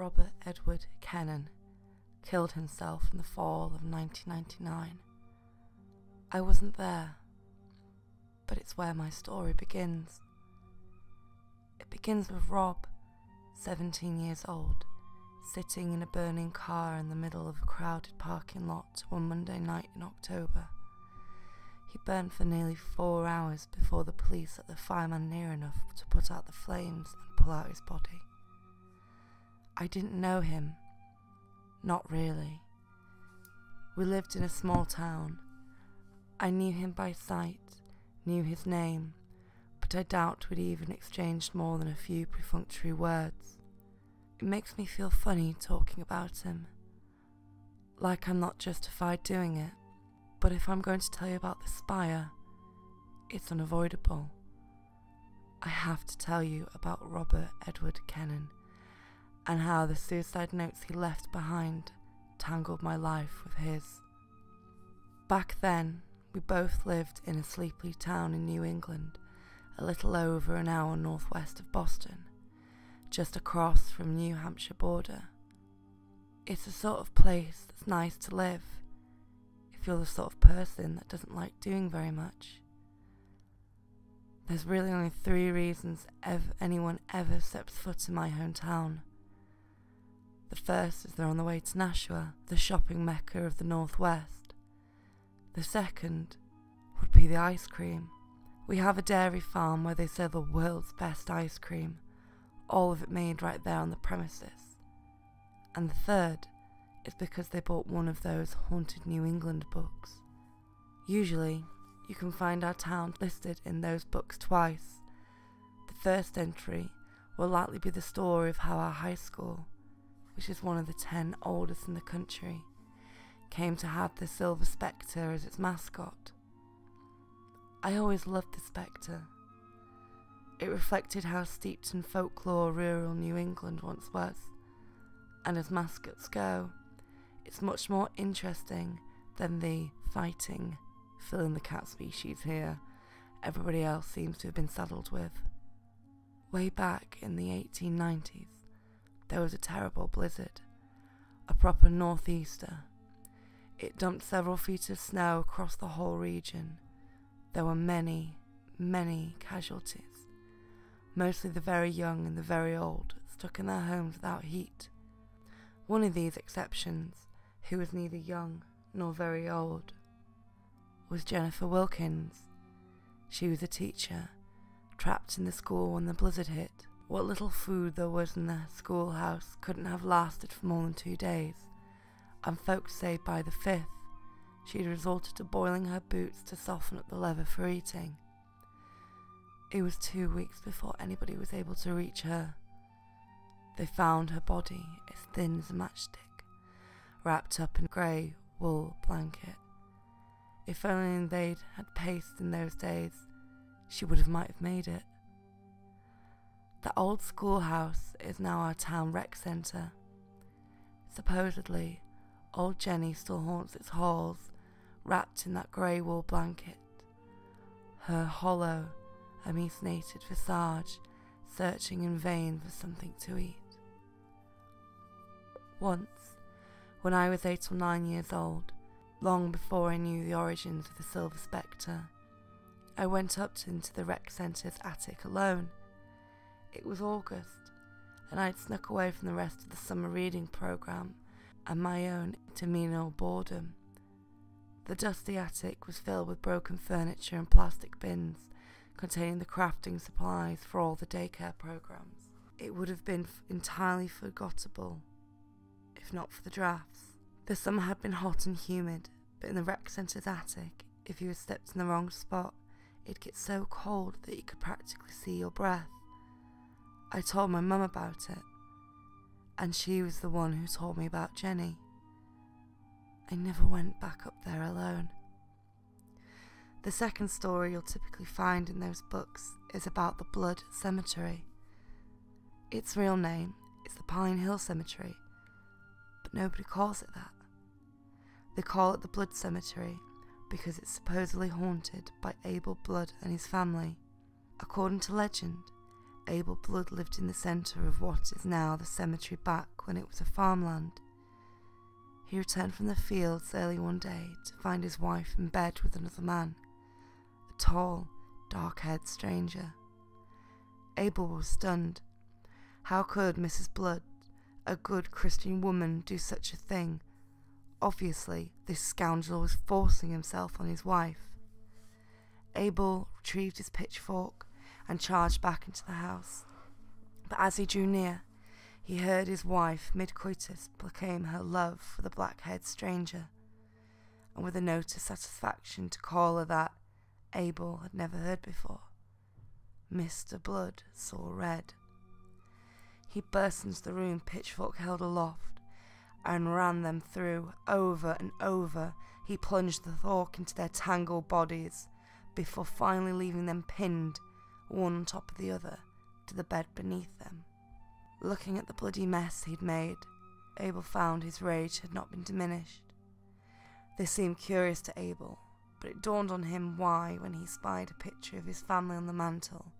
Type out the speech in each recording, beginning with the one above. Robert Edward Keenan killed himself in the fall of 1999. I wasn't there, but it's where my story begins. It begins with Rob, 17 years old, sitting in a burning car in the middle of a crowded parking lot one Monday night in October. He burned for nearly 4 hours before the police let the fireman near enough to put out the flames and pull out his body. I didn't know him. Not really. We lived in a small town. I knew him by sight, knew his name, but I doubt we'd even exchanged more than a few perfunctory words. It makes me feel funny talking about him. Like I'm not justified doing it. But if I'm going to tell you about the spire, it's unavoidable. I have to tell you about Robert Edward Keenan and how the suicide notes he left behind tangled my life with his. Back then, we both lived in a sleepy town in New England, a little over an hour northwest of Boston, just across from New Hampshire border. It's a sort of place that's nice to live, if you're the sort of person that doesn't like doing very much. There's really only 3 reasons anyone ever steps foot in my hometown. The first is they're on the way to Nashua, the shopping mecca of the Northwest. The second would be the ice cream. We have a dairy farm where they sell the world's best ice cream, all of it made right there on the premises. And the third is because they bought one of those haunted New England books. Usually, you can find our town listed in those books twice. The first entry will likely be the story of how our high school, which is one of the 10 oldest in the country, came to have the Silver Spectre as its mascot. I always loved the Spectre. It reflected how steeped in folklore rural New England once was, and as mascots go, it's much more interesting than the fighting, fill in the cat species here, everybody else seems to have been saddled with. Way back in the 1890s, there was a terrible blizzard, a proper northeaster. It dumped several feet of snow across the whole region. There were many, many casualties, mostly the very young and the very old, stuck in their homes without heat. One of these exceptions, who was neither young nor very old, was Jennifer Wilkins. She was a teacher, trapped in the school when the blizzard hit. What little food there was in the schoolhouse couldn't have lasted for more than 2 days, and folks say by the 5th, she had resorted to boiling her boots to soften up the leather for eating. It was 2 weeks before anybody was able to reach her. They found her body as thin as a matchstick, wrapped up in a grey wool blanket. If only they'd had paste in those days, she might have made it. The old schoolhouse is now our town rec centre. Supposedly, old Jenny still haunts its halls, wrapped in that grey wool blanket. Her hollow, emaciated visage searching in vain for something to eat. Once, when I was 8 or 9 years old, long before I knew the origins of the Silver Spectre, I went up into the rec centre's attic alone. It was August, and I'd snuck away from the rest of the summer reading programme and my own interminable boredom. The dusty attic was filled with broken furniture and plastic bins, containing the crafting supplies for all the daycare programs. It would have been entirely forgettable, if not for the drafts. The summer had been hot and humid, but in the rec centre's attic, if you had stepped in the wrong spot, it'd get so cold that you could practically see your breath. I told my mum about it, and she was the one who told me about Jenny. I never went back up there alone. The second story you'll typically find in those books is about the Blood Cemetery. Its real name is the Pine Hill Cemetery, but nobody calls it that. They call it the Blood Cemetery because it's supposedly haunted by Abel Blood and his family. According to legend, Abel Blood lived in the centre of what is now the cemetery back when it was a farmland. He returned from the fields early one day to find his wife in bed with another man, a tall, dark-haired stranger. Abel was stunned. How could Mrs. Blood, a good Christian woman, do such a thing? Obviously, this scoundrel was forcing himself on his wife. Abel retrieved his pitchfork and charged back into the house, but as he drew near, he heard his wife mid-coitus proclaim her love for the black-haired stranger, and with a note of satisfaction to caller that Abel had never heard before. Mr. Blood saw red. He burst into the room, pitchfork held aloft, and ran them through, over and over. He plunged the fork into their tangled bodies, before finally leaving them pinned, one on top of the other, to the bed beneath them. Looking at the bloody mess he'd made, Abel found his rage had not been diminished. This seemed curious to Abel, but it dawned on him why, when he spied a picture of his family on the mantel,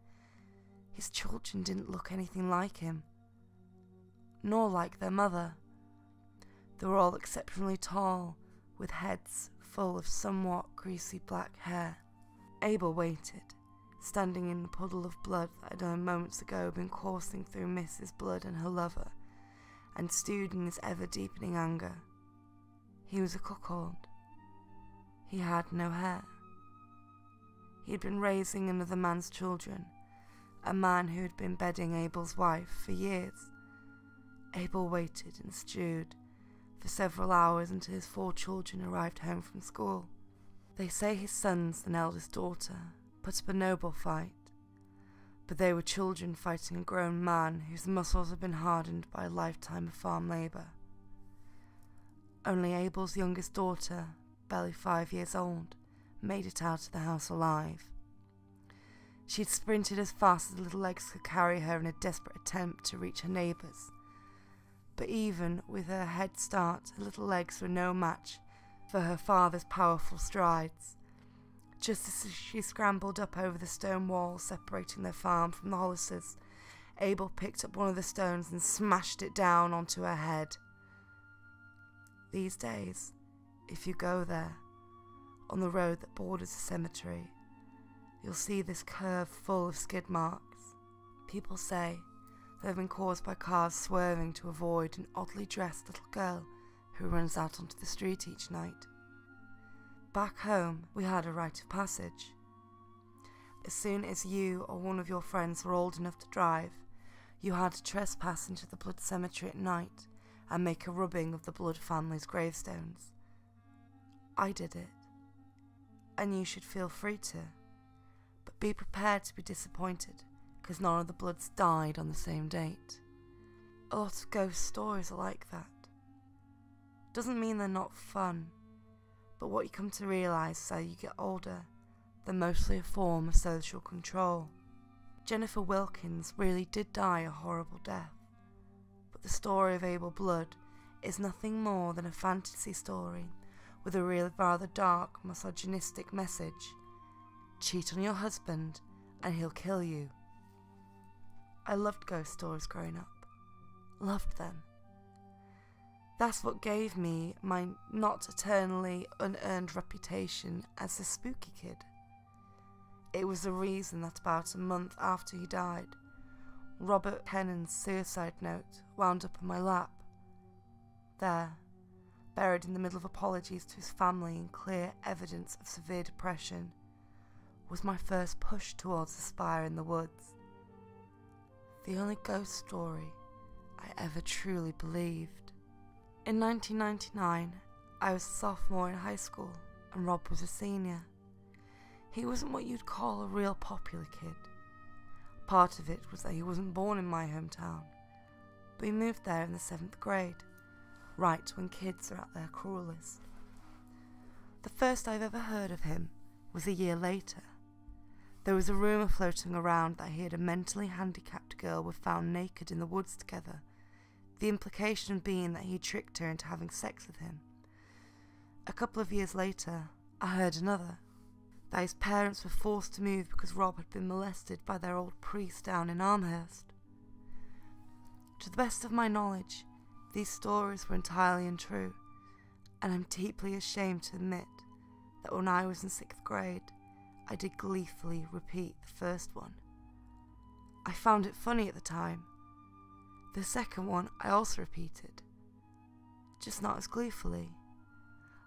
his children didn't look anything like him, nor like their mother. They were all exceptionally tall, with heads full of somewhat greasy black hair. Abel waited, standing in the puddle of blood that had only moments ago been coursing through Mrs. Blood and her lover, and stewed in his ever-deepening anger. He was a cuckold. He had no hair. He had been raising another man's children, a man who had been bedding Abel's wife for years. Abel waited and stewed for several hours until his four children arrived home from school. They say his sons and eldest daughter put up a noble fight, but they were children fighting a grown man whose muscles had been hardened by a lifetime of farm labour. Only Abel's youngest daughter, barely 5 years old, made it out of the house alive. She had sprinted as fast as little legs could carry her in a desperate attempt to reach her neighbours, but even with her head start, her little legs were no match for her father's powerful strides. Just as she scrambled up over the stone wall separating their farm from the Hollises, Abel picked up one of the stones and smashed it down onto her head. These days, if you go there, on the road that borders the cemetery, you'll see this curve full of skid marks. People say they've been caused by cars swerving to avoid an oddly dressed little girl who runs out onto the street each night. Back home, we had a rite of passage. As soon as you or one of your friends were old enough to drive, you had to trespass into the Blood Cemetery at night and make a rubbing of the Blood family's gravestones. I did it, and you should feel free to, but be prepared to be disappointed, because none of the Bloods died on the same date. A lot of ghost stories are like that. Doesn't mean they're not fun, but what you come to realise as you get older, they're mostly a form of social control. Jennifer Wilkins really did die a horrible death, but the story of Abel Blood is nothing more than a fantasy story with a real, rather dark, misogynistic message. Cheat on your husband and he'll kill you. I loved ghost stories growing up. Loved them. That's what gave me my not eternally unearned reputation as a spooky kid. It was the reason that about a month after he died, Robert Keenan's suicide note wound up in my lap. There, buried in the middle of apologies to his family and clear evidence of severe depression, was my first push towards the spire in the woods. The only ghost story I ever truly believed. In 1999, I was a sophomore in high school, and Rob was a senior. He wasn't what you'd call a real popular kid. Part of it was that he wasn't born in my hometown, but he moved there in the 7th grade, right when kids are at their cruelest. The first I've ever heard of him was a year later. There was a rumour floating around that he and a mentally handicapped girl were found naked in the woods together, the implication being that he tricked her into having sex with him. A couple of years later, I heard another. that his parents were forced to move because Rob had been molested by their old priest down in Armhurst. To the best of my knowledge, these stories were entirely untrue, and I'm deeply ashamed to admit that when I was in 6th grade, I did gleefully repeat the first one. I found it funny at the time. The second one I also repeated, just not as gleefully.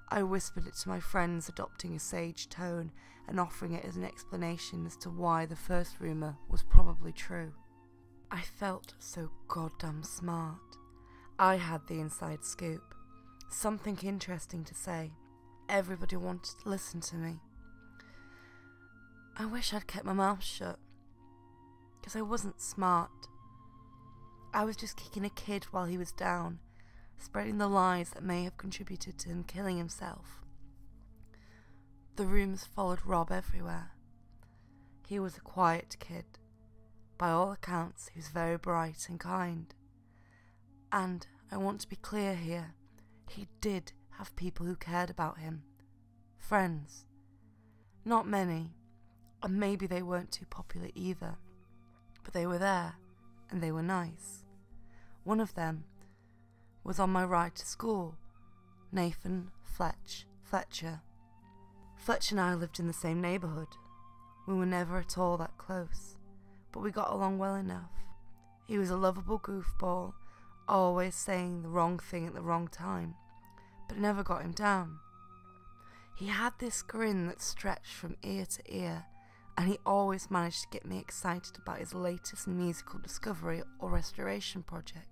I whispered it to my friends, adopting a sage tone and offering it as an explanation as to why the first rumour was probably true. I felt so goddamn smart. I had the inside scoop, something interesting to say. Everybody wanted to listen to me. I wish I'd kept my mouth shut, because I wasn't smart. I was just kicking a kid while he was down, spreading the lies that may have contributed to him killing himself. The rumours followed Rob everywhere. He was a quiet kid. By all accounts, he was very bright and kind. And, I want to be clear here, he did have people who cared about him. Friends. Not many, and maybe they weren't too popular either, but they were there, and they were nice. One of them was on my ride to school, Nathan Fletch Fletcher. Fletch and I lived in the same neighbourhood. We were never at all that close, but we got along well enough. He was a lovable goofball, always saying the wrong thing at the wrong time, but it never got him down. He had this grin that stretched from ear to ear, and he always managed to get me excited about his latest musical discovery or restoration project.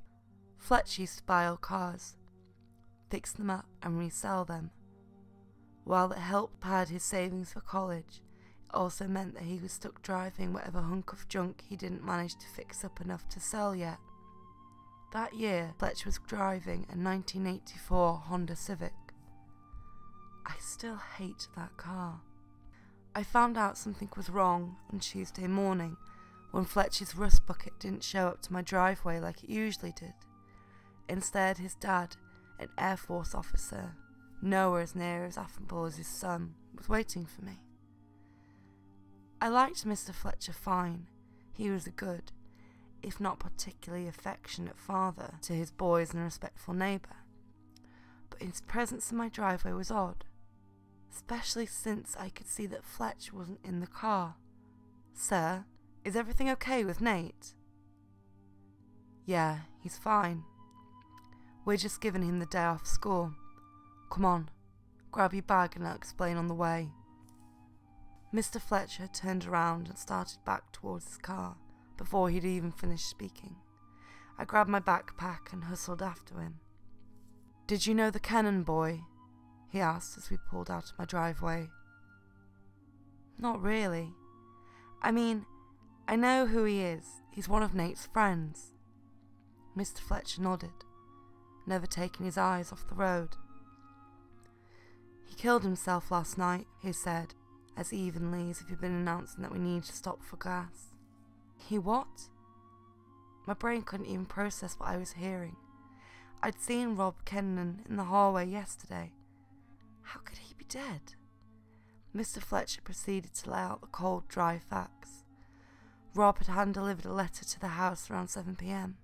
Fletch used to buy old cars, fix them up and resell them. While it helped pad his savings for college, it also meant that he was stuck driving whatever hunk of junk he didn't manage to fix up enough to sell yet. That year, Fletch was driving a 1984 Honda Civic. I still hate that car. I found out something was wrong on Tuesday morning when Fletch's rust bucket didn't show up to my driveway like it usually did. Instead, his dad, an Air Force officer, nowhere as near as affable as his son, was waiting for me. I liked Mr. Fletcher fine. He was a good, if not particularly affectionate father to his boys and a respectful neighbour. But his presence in my driveway was odd, especially since I could see that Fletch wasn't in the car. "Sir, is everything okay with Nate?" "Yeah, he's fine. We're just giving him the day off school. Come on, grab your bag and I'll explain on the way." Mr. Fletcher turned around and started back towards his car before he'd even finished speaking. I grabbed my backpack and hustled after him. "Did you know the Cannon boy?" he asked as we pulled out of my driveway. "Not really. I mean, I know who he is. He's one of Nate's friends." Mr. Fletcher nodded, never taking his eyes off the road. "He killed himself last night," he said, as evenly as if he'd been announcing that we needed to stop for gas. "He what?" My brain couldn't even process what I was hearing. I'd seen Rob Kennan in the hallway yesterday. How could he be dead? Mr. Fletcher proceeded to lay out the cold, dry facts. Rob had hand-delivered a letter to the house around 7 p.m.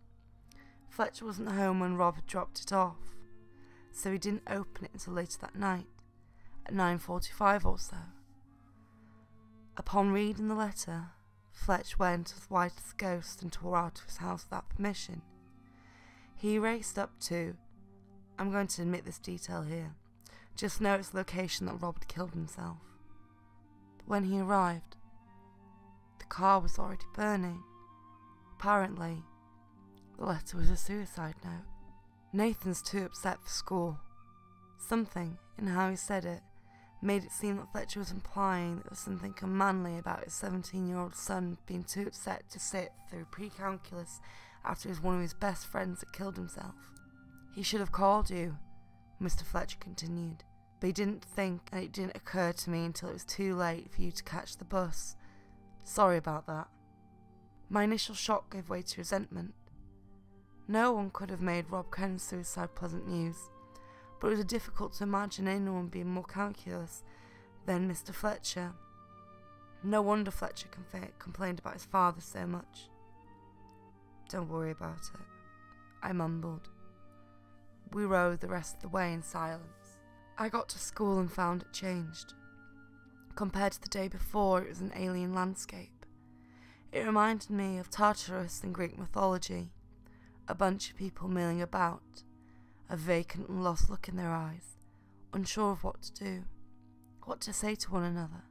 Fletcher wasn't home when Rob had dropped it off, so he didn't open it until later that night, at 9:45 or so. Upon reading the letter, Fletch went as white as a ghost and tore out of his house without permission. He raced up to, I'm going to omit this detail here, just know it's the location that Rob had killed himself. But when he arrived, the car was already burning. Apparently, the letter was a suicide note. Nathan's too upset for school. Something in how he said it made it seem that Fletcher was implying that there was something unmanly about his 17-year-old son being too upset to sit through pre-calculus after one of his best friends had killed himself. "He should have called you," Mr. Fletcher continued, "but he didn't think, and it didn't occur to me until it was too late for you to catch the bus. Sorry about that." My initial shock gave way to resentment. No one could have made Rob Kennan's suicide pleasant news, but it was difficult to imagine anyone being more calculous than Mr. Fletcher, No wonder Fletcher complained about his father so much. Don't worry about it, I mumbled. We rode the rest of the way in silence. I got to school and found it changed. Compared to the day before, it was an alien landscape. It reminded me of Tartarus in Greek mythology. A bunch of people milling about, a vacant and lost look in their eyes, unsure of what to do, what to say to one another.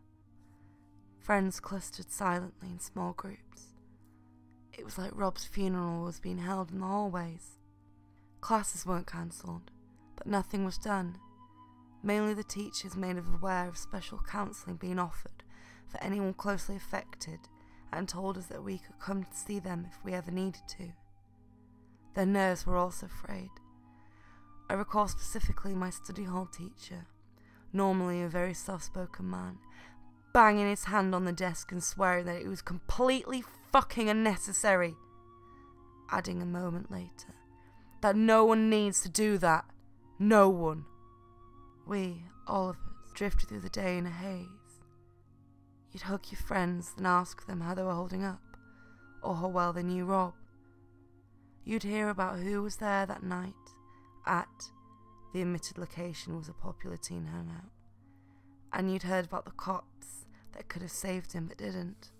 Friends clustered silently in small groups. It was like Rob's funeral was being held in the hallways. Classes weren't cancelled, but nothing was done. Mainly the teachers made us aware of special counselling being offered for anyone closely affected and told us that we could come to see them if we ever needed to. Their nerves were also frayed. I recall specifically my study hall teacher, normally a very soft-spoken man, banging his hand on the desk and swearing that it was completely fucking unnecessary, adding a moment later that no one needs to do that. No one. We, all of us, drifted through the day in a haze. You'd hug your friends and ask them how they were holding up, or how well they knew Rob. You'd hear about who was there that night at the admitted location was a popular teen hangout, and you'd heard about the cops that could have saved him but didn't.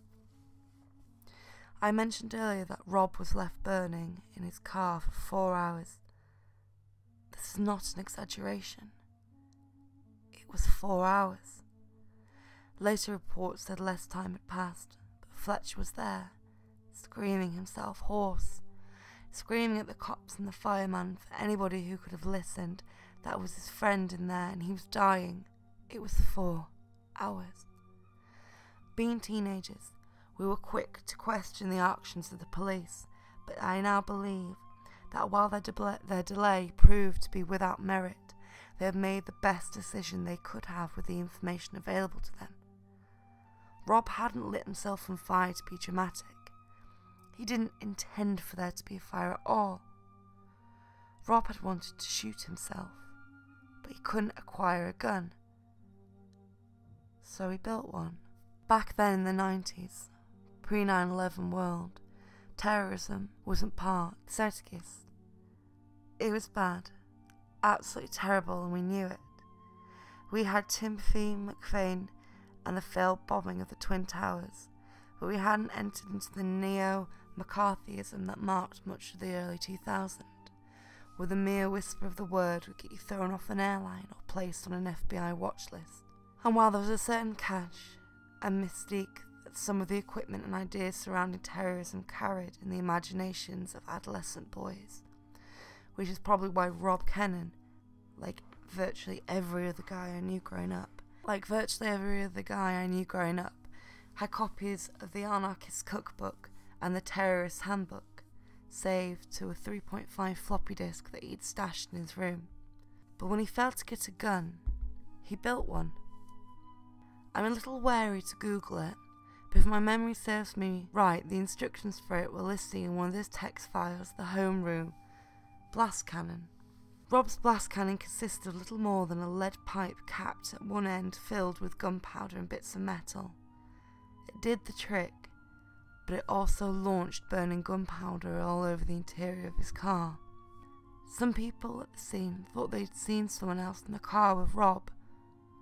I mentioned earlier that Rob was left burning in his car for 4 hours. This is not an exaggeration. It was 4 hours. Later reports said less time had passed, but Fletcher was there, screaming himself hoarse, screaming at the cops and the fireman for anybody who could have listened. That was his friend in there and he was dying. It was 4 hours. Being teenagers, we were quick to question the actions of the police, but I now believe that while their delay proved to be without merit, they had made the best decision they could have with the information available to them. Rob hadn't lit himself on fire to be dramatic. He didn't intend for there to be a fire at all. Rob had wanted to shoot himself, but he couldn't acquire a gun. So he built one. Back then in the 90s, pre-9/11 world, terrorism wasn't part of the zeitgeist. It was bad, absolutely terrible, and we knew it. We had Timothy McVeigh and the failed bombing of the Twin Towers, but we hadn't entered into the neo-McCarthyism that marked much of the early 2000s, where the mere whisper of the word would get you thrown off an airline or placed on an FBI watch list. And while there was a certain cache and mystique that some of the equipment and ideas surrounding terrorism carried in the imaginations of adolescent boys, which is probably why Rob Kennan, like virtually every other guy I knew growing up, had copies of the Anarchist Cookbook and the Terrorist Handbook, saved to a 3.5 floppy disk that he'd stashed in his room. But when he failed to get a gun, he built one. I'm a little wary to Google it, but if my memory serves me right, the instructions for it were listed in one of those text files, the homeroom blast cannon. Rob's blast cannon consisted of little more than a lead pipe capped at one end filled with gunpowder and bits of metal. It did the trick, but it also launched burning gunpowder all over the interior of his car. Some people at the scene thought they'd seen someone else in the car with Rob,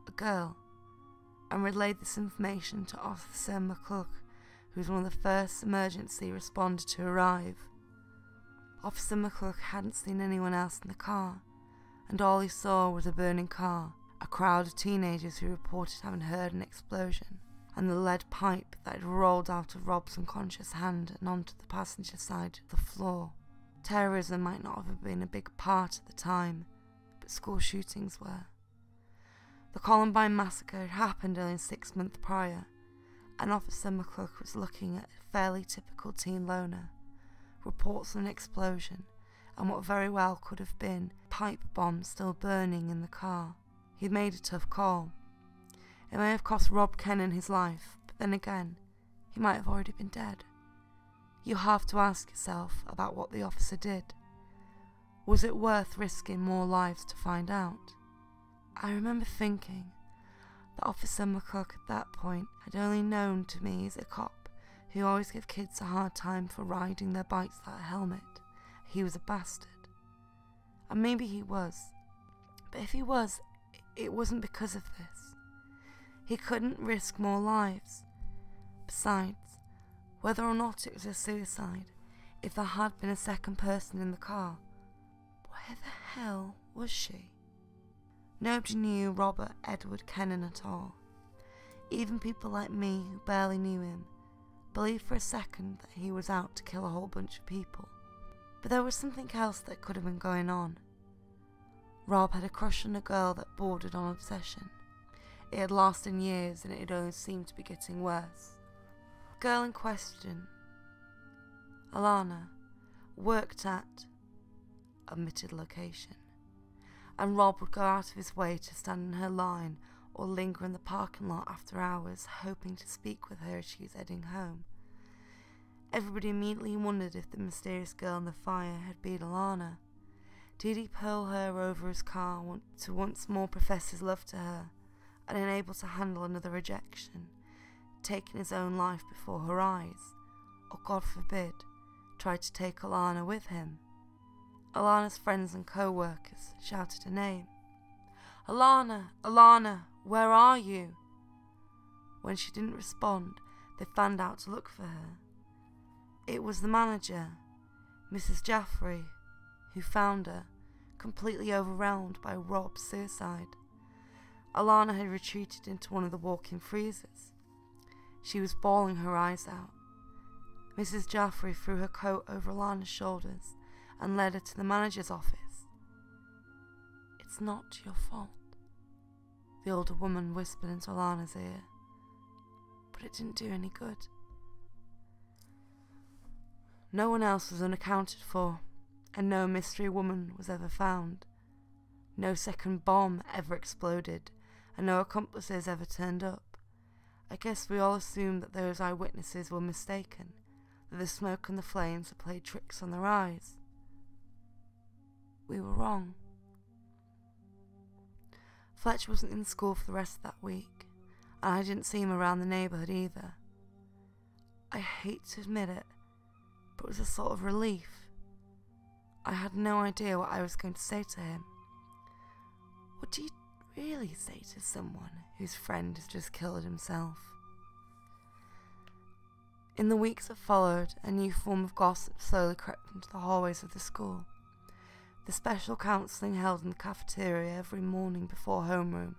a girl, and relayed this information to Officer McCook, who was one of the first emergency responders to arrive. Officer McCook hadn't seen anyone else in the car, and all he saw was a burning car, a crowd of teenagers who reported having heard an explosion, and the lead pipe that had rolled out of Rob's unconscious hand and onto the passenger side of the floor. Terrorism might not have been a big part at the time, but school shootings were. The Columbine massacre had happened only 6 months prior, and Officer McCook was looking at a fairly typical teen loner. Reports of an explosion, and what very well could have been pipe bombs still burning in the car. He'd made a tough call. It may have cost Rob Kennan his life, but then again, he might have already been dead. You have to ask yourself about what the officer did. Was it worth risking more lives to find out? I remember thinking, that Officer McCook at that point had only known to me as a cop who always gave kids a hard time for riding their bikes without a helmet. He was a bastard. And maybe he was. But if he was, it wasn't because of this. He couldn't risk more lives. Besides, whether or not it was a suicide, if there had been a second person in the car, where the hell was she? Nobody knew Robert Edward Keenan at all. Even people like me who barely knew him believed for a second that he was out to kill a whole bunch of people. But there was something else that could have been going on. Rob had a crush on a girl that bordered on obsession. It had lasted years and it had only seemed to be getting worse. The girl in question, Alana, worked at omitted location, and Rob would go out of his way to stand in her line or linger in the parking lot after hours, hoping to speak with her as she was heading home. Everybody immediately wondered if the mysterious girl in the fire had been Alana. Did he pull her over his car to once more profess his love to her, and unable to handle another rejection, taking his own life before her eyes, or God forbid, tried to take Alana with him? Alana's friends and co-workers shouted her name. "Alana! Alana! Where are you?" When she didn't respond, they fanned out to look for her. It was the manager, Mrs Jaffrey, who found her, completely overwhelmed by Rob's suicide. Alana had retreated into one of the walk-in freezers. She was bawling her eyes out. Mrs Jaffrey threw her coat over Alana's shoulders and led her to the manager's office. "It's not your fault," the older woman whispered into Alana's ear, "but it didn't do any good." No one else was unaccounted for, and no mystery woman was ever found. No second bomb ever exploded, and no accomplices ever turned up. I guess we all assumed that those eyewitnesses were mistaken, that the smoke and the flames had played tricks on their eyes. We were wrong. Fletcher wasn't in school for the rest of that week, and I didn't see him around the neighbourhood either. I hate to admit it, but it was a sort of relief. I had no idea what I was going to say to him. What do you really say to someone whose friend has just killed himself? In the weeks that followed, a new form of gossip slowly crept into the hallways of the school. The special counselling held in the cafeteria every morning before homeroom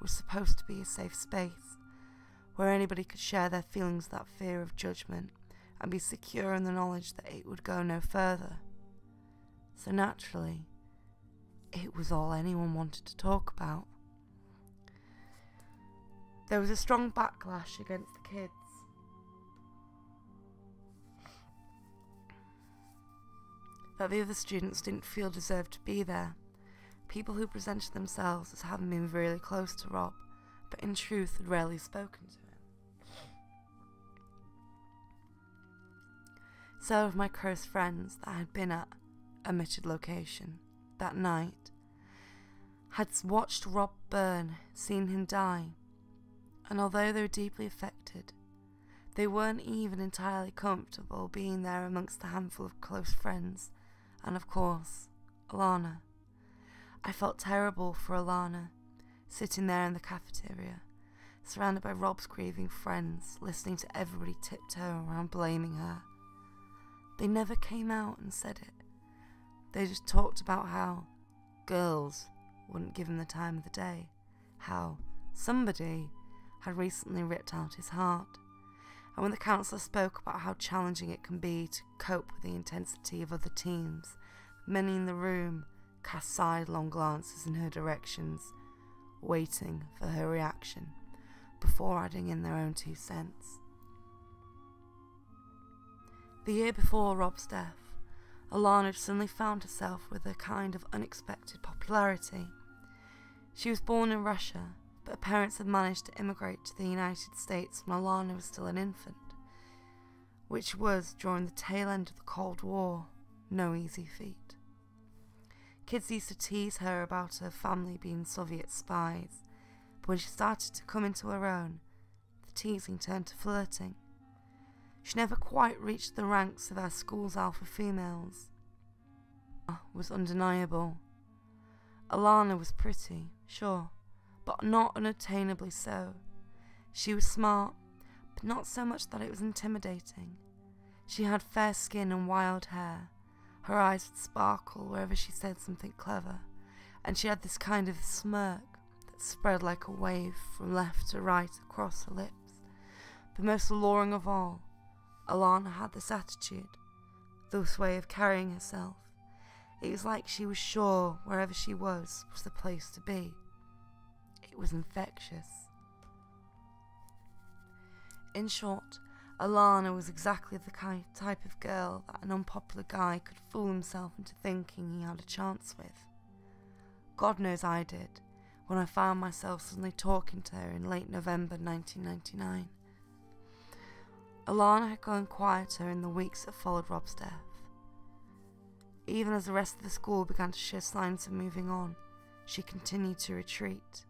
was supposed to be a safe space, where anybody could share their feelings without fear of judgment, and be secure in the knowledge that it would go no further. So naturally, it was all anyone wanted to talk about. There was a strong backlash against the kids. That the other students didn't feel deserved to be there. People who presented themselves as having been really close to Rob, but in truth had rarely spoken to him. Several of my cursed friends that had been at omitted location that night had watched Rob burn, seen him die, and although they were deeply affected, they weren't even entirely comfortable being there amongst the handful of close friends, and of course, Alana. I felt terrible for Alana, sitting there in the cafeteria, surrounded by Rob's grieving friends, listening to everybody tiptoe around blaming her. They never came out and said it. They just talked about how girls wouldn't give him the time of the day, how somebody had recently ripped out his heart, and when the counsellor spoke about how challenging it can be to cope with the intensity of other teens, many in the room cast sidelong glances in her directions, waiting for her reaction, before adding in their own 2 cents. The year before Rob's death, Alana had suddenly found herself with a kind of unexpected popularity. She was born in Russia, but her parents had managed to immigrate to the United States when Alana was still an infant, which was, during the tail end of the Cold War, no easy feat. Kids used to tease her about her family being Soviet spies, but when she started to come into her own, the teasing turned to flirting. She never quite reached the ranks of our school's alpha females. Was undeniable. Alana was pretty, sure, but not unattainably so. She was smart, but not so much that it was intimidating. She had fair skin and wild hair. Her eyes would sparkle wherever she said something clever, and she had this kind of smirk that spread like a wave from left to right across her lips. But most alluring of all, Alana had this attitude, this way of carrying herself. It was like she was sure wherever she was the place to be. It was infectious. In short, Alana was exactly the kind of type of girl that an unpopular guy could fool himself into thinking he had a chance with. God knows I did, when I found myself suddenly talking to her in late November 1999. Alana had gone quieter in the weeks that followed Rob's death. Even as the rest of the school began to show signs of moving on, she continued to retreat.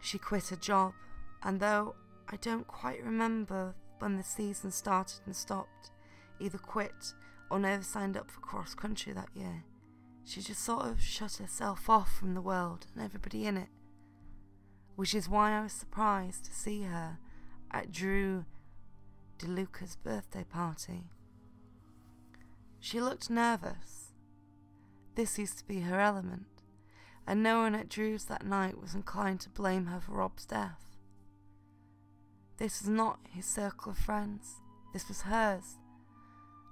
She quit her job, and though I don't quite remember when the season started and stopped, either quit or never signed up for cross-country that year, she just sort of shut herself off from the world and everybody in it, which is why I was surprised to see her at Drew DeLuca's birthday party. She looked nervous. This used to be her element, and no one at Drew's that night was inclined to blame her for Rob's death. This was not his circle of friends, this was hers,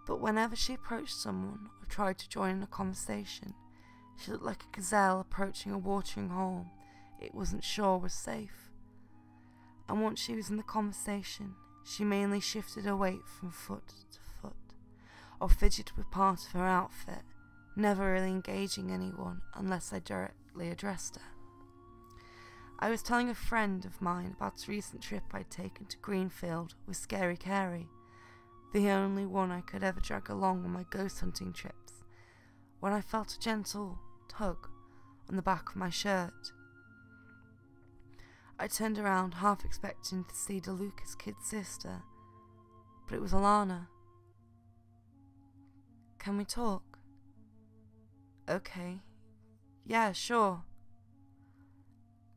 but whenever she approached someone or tried to join in a conversation, she looked like a gazelle approaching a watering hole it wasn't sure was safe, and once she was in the conversation, she mainly shifted her weight from foot to foot, or fidgeted with part of her outfit, never really engaging anyone unless I directly addressed her. I was telling a friend of mine about a recent trip I'd taken to Greenfield with Scary Carey, the only one I could ever drag along on my ghost hunting trips, when I felt a gentle tug on the back of my shirt. I turned around half expecting to see DeLuca's kid sister, but it was Alana. "Can we talk?" "Okay. Yeah, sure."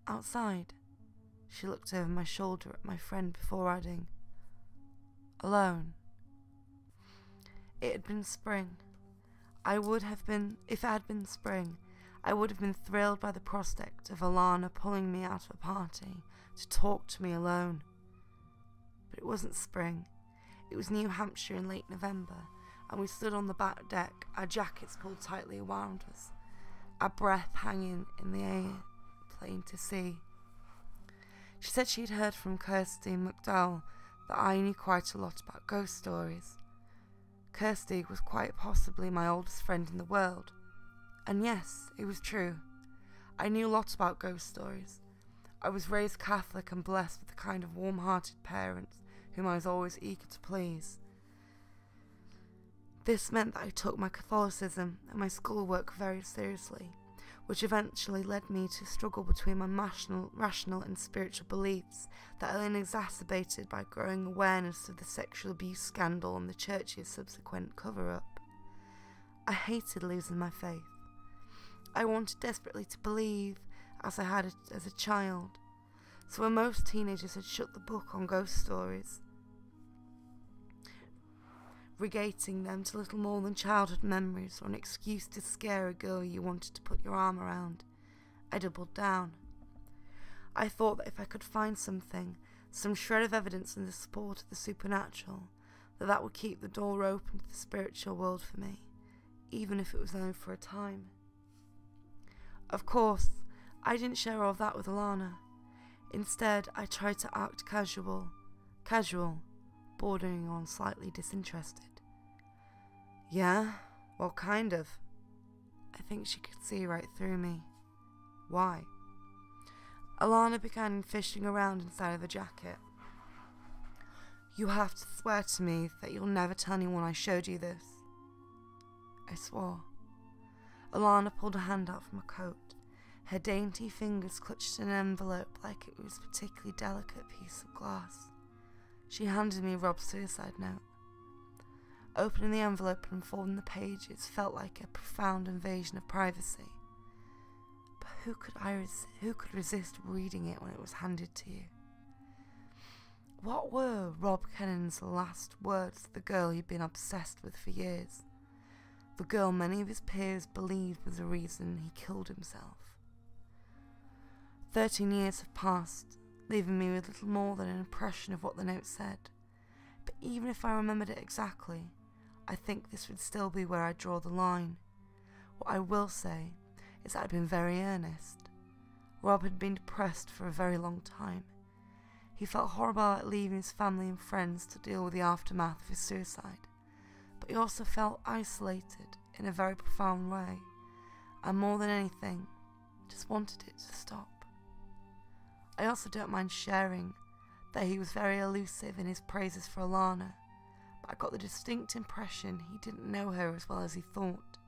"Outside?" She looked over my shoulder at my friend before adding, "Alone." It had been spring. If it had been spring, I would have been thrilled by the prospect of Alana pulling me out of a party to talk to me alone. But it wasn't spring. It was New Hampshire in late November, and we stood on the back deck, our jackets pulled tightly around us, our breath hanging in the air, plain to see. She said she'd heard from Kirstie McDowell that I knew quite a lot about ghost stories. Kirstie was quite possibly my oldest friend in the world, and yes, it was true. I knew a lot about ghost stories. I was raised Catholic and blessed with the kind of warm-hearted parents whom I was always eager to please. This meant that I took my Catholicism and my schoolwork very seriously, which eventually led me to struggle between my rational and spiritual beliefs that are then exacerbated by growing awareness of the sexual abuse scandal and the church's subsequent cover-up. I hated losing my faith. I wanted desperately to believe, as I had as a child, so when most teenagers had shut the book on ghost stories, regating them to little more than childhood memories or an excuse to scare a girl you wanted to put your arm around, I doubled down. I thought that if I could find something, some shred of evidence in the support of the supernatural, that would keep the door open to the spiritual world for me, even if it was only for a time. Of course, I didn't share all of that with Alana. Instead, I tried to act casual, bordering on slightly disinterested. "Yeah? Well, kind of." I think she could see right through me. "Why?" Alana began fishing around inside of her jacket. "You have to swear to me that you'll never tell anyone I showed you this." I swore. Alana pulled her hand out from her coat, Her dainty fingers clutched an envelope like it was a particularly delicate piece of glass. She handed me Rob's suicide note. Opening the envelope and folding the pages felt like a profound invasion of privacy. But who could resist reading it when it was handed to you? What were Rob Kennan's last words to the girl he'd been obsessed with for years? The girl many of his peers believed was the reason he killed himself. 13 years have passed, leaving me with little more than an impression of what the note said. But even if I remembered it exactly, I think this would still be where I draw the line. What I will say is that I'd been very earnest. Rob had been depressed for a very long time. He felt horrible at leaving his family and friends to deal with the aftermath of his suicide, but he also felt isolated in a very profound way, and more than anything, just wanted it to stop. I also don't mind sharing that he was very elusive in his praises for Alana, but I got the distinct impression he didn't know her as well as he thought.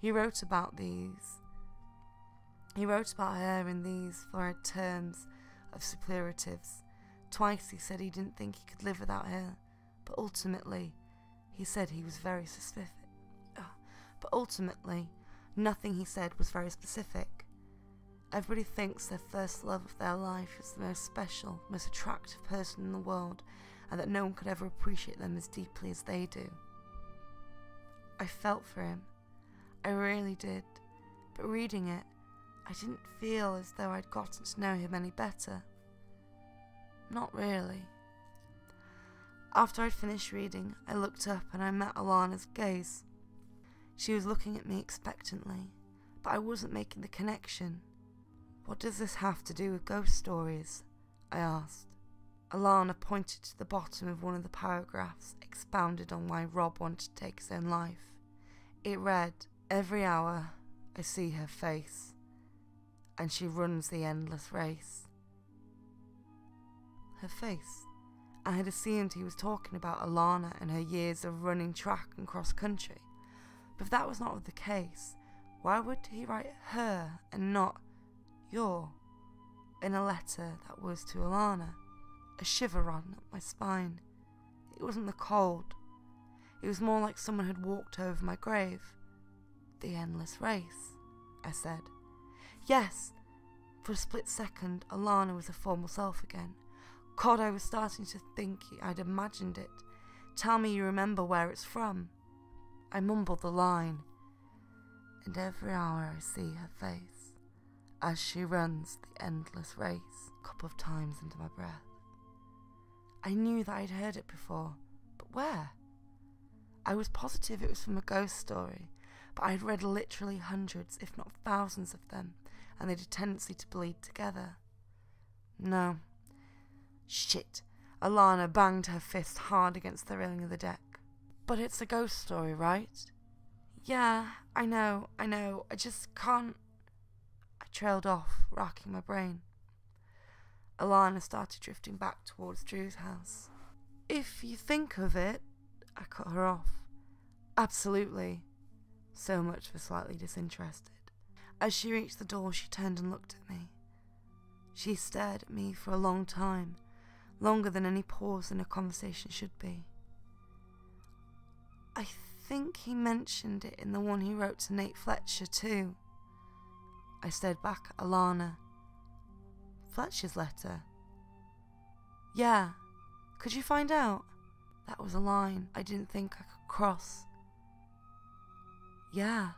He wrote about her in these florid terms of superlatives. Twice he said he didn't think he could live without her, but ultimately he said he was very specific. But ultimately, nothing he said was very specific. Everybody thinks their first love of their life is the most special, most attractive person in the world, and that no one could ever appreciate them as deeply as they do. I felt for him. I really did. But reading it, I didn't feel as though I'd gotten to know him any better. Not really. After I'd finished reading, I looked up and I met Alana's gaze. She was looking at me expectantly, but I wasn't making the connection. "What does this have to do with ghost stories?" I asked. Alana pointed to the bottom of one of the paragraphs, expounded on why Rob wanted to take his own life. It read, "Every hour I see her face, and she runs the endless race." Her face. I had assumed he was talking about Alana and her years of running track and cross-country. But if that was not the case, why would he write "her" and not "your" in a letter that was to Alana? A shiver ran up my spine. It wasn't the cold. It was more like someone had walked over my grave. "The endless race," I said. Yes, for a split second, Alana was her former self again. God, I was starting to think I'd imagined it. "Tell me you remember where it's from." I mumbled the line. "And every hour I see her face, as she runs the endless race," a couple of times under my breath. I knew that I'd heard it before, but where? I was positive it was from a ghost story, but I had read literally hundreds, if not thousands of them, and they had a tendency to bleed together. No. Shit. Alana banged her fist hard against the railing of the deck. "But it's a ghost story, right?" "Yeah, I know, I just can't..." I trailed off, racking my brain. Alana started drifting back towards Drew's house. "If you think of it..." I cut her off. "Absolutely." So much for slightly disinterested. As she reached the door, she turned and looked at me. She stared at me for a long time, longer than any pause in a conversation should be. "I think he mentioned it in the one he wrote to Nate Fletcher too." I stared back at Alana. "Fletcher's letter?" "Yeah. Could you find out?" That was a line I didn't think I could cross. "Yeah."